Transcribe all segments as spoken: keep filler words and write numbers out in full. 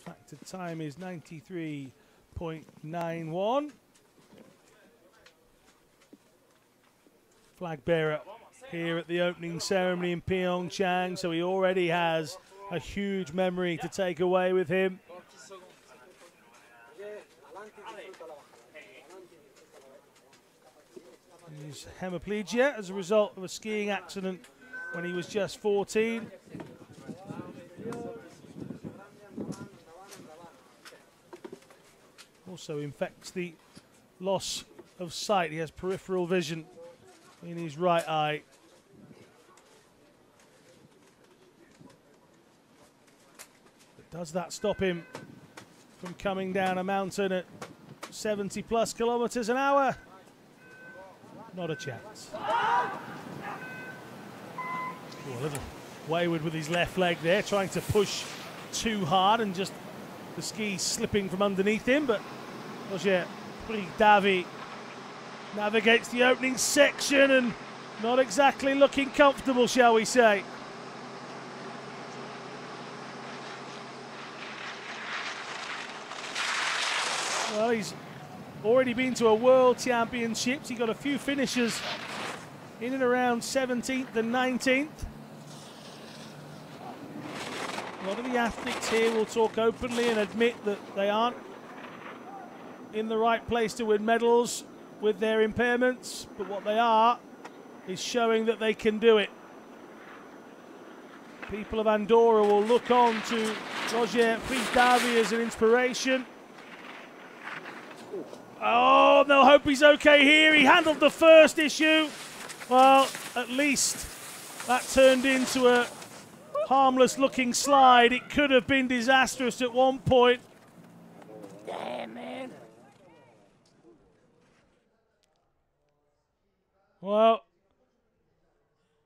factor time is ninety-three point nine one. Flag bearer here at the opening ceremony in Pyeongchang, so he already has a huge memory to take away with him. He's hemiplegia as a result of a skiing accident when he was just fourteen. Also infects the loss of sight. He has peripheral vision in his right eye. But does that stop him from coming down a mountain at seventy plus kilometers an hour? Not a chance. Ooh, a little wayward with his left leg there, trying to push too hard and just the ski slipping from underneath him. But Roger Puig Davi navigates the opening section and not exactly looking comfortable, shall we say. Well, he's already been to a World Championships. He got a few finishes in and around seventeenth and nineteenth. A lot of the athletes here will talk openly and admit that they aren't in the right place to win medals with their impairments, but what they are is showing that they can do it. People of Andorra will look on to Roger Puig Davi as an inspiration. Oh, they'll hope he's okay here. He handled the first issue. Well, at least that turned into a harmless looking slide. It could have been disastrous at one point. Damn it. Well,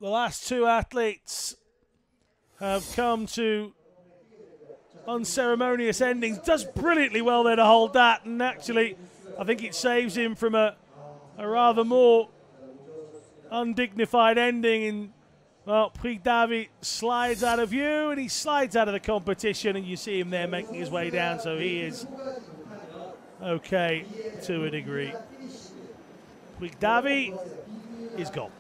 the last two athletes have come to unceremonious endings. Does brilliantly well there to hold that, and actually I think it saves him from a, a rather more undignified ending. In, well, Puig Davi slides out of view and he slides out of the competition, and you see him there making his way down, so he is okay to a degree. Puig Davi is gone.